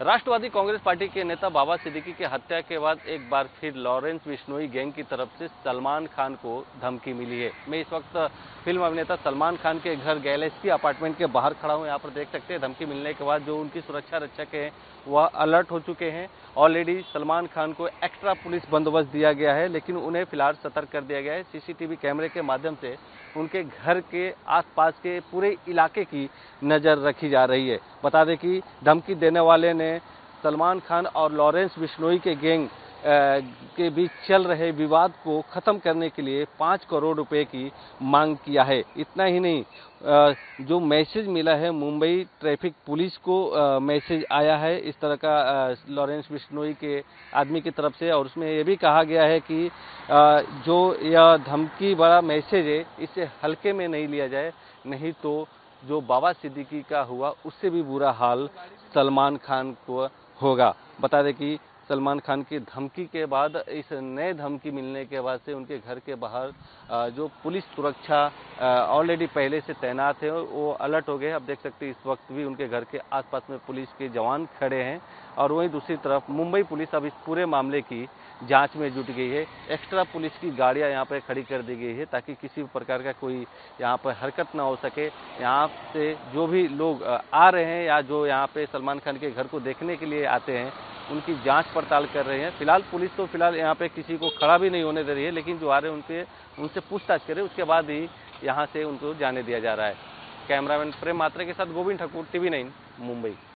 राष्ट्रवादी Congress party के नेता बाबा सिद्दीकी के हत्या के बाद एक बार फिर लॉरेंस बिश्नोई गैंग की तरफ से सलमान खान को धमकी मिली है। मैं इस वक्त फिल्म अभिनेता सलमान खान के घर गैलेक्सी अपार्टमेंट के बाहर खड़ा हूं। यहां पर देख सकते हैं, धमकी मिलने के बाद जो उनकी सुरक्षा रक्षक हैं वह अलर्ट हो चुके हैं। ऑलरेडी सलमान खान को एक्स्ट्रा पुलिस बंदोबस्त दिया गया है, लेकिन उन्हें फिलहाल सतर्क कर दिया गया है। सीसीटीवी कैमरे के माध्यम से उनके घर के आसपास के पूरे इलाके की नज़र रखी जा रही है। बता दें कि धमकी देने वाले ने सलमान खान और लॉरेंस बिश्नोई के गैंग के बीच चल रहे विवाद को खत्म करने के लिए 5 करोड़ रुपए की मांग किया है। इतना ही नहीं, जो मैसेज मिला है मुंबई ट्रैफिक पुलिस को मैसेज आया है इस तरह का लॉरेंस बिश्नोई के आदमी की तरफ से, और उसमें यह भी कहा गया है कि जो यह धमकी वाला मैसेज है इसे हल्के में नहीं लिया जाए, नहीं तो जो बाबा सिद्दीकी का हुआ उससे भी बुरा हाल सलमान खान को होगा। बता दें कि सलमान खान की धमकी के बाद, इस नए धमकी मिलने के बाद से उनके घर के बाहर जो पुलिस सुरक्षा ऑलरेडी पहले से तैनात है वो अलर्ट हो गए। आप देख सकते हैं इस वक्त भी उनके घर के आसपास में पुलिस के जवान खड़े हैं, और वहीं दूसरी तरफ मुंबई पुलिस अब इस पूरे मामले की जांच में जुट गई है। एक्स्ट्रा पुलिस की गाड़ियाँ यहाँ पर खड़ी कर दी गई है ताकि किसी भी प्रकार का कोई यहाँ पर हरकत ना हो सके। यहाँ से जो भी लोग आ रहे हैं या जो यहाँ पर सलमान खान के घर को देखने के लिए आते हैं उनकी जांच पड़ताल कर रहे हैं। फिलहाल पुलिस तो फिलहाल यहाँ पे किसी को खड़ा भी नहीं होने दे रही है, लेकिन जो आ रहे हैं उनसे पूछताछ कर रहे हैं, उसके बाद ही यहाँ से उनको जाने दिया जा रहा है। कैमरामैन प्रेम मात्रे के साथ गोविंद ठाकुर, टीवी 9 मुंबई।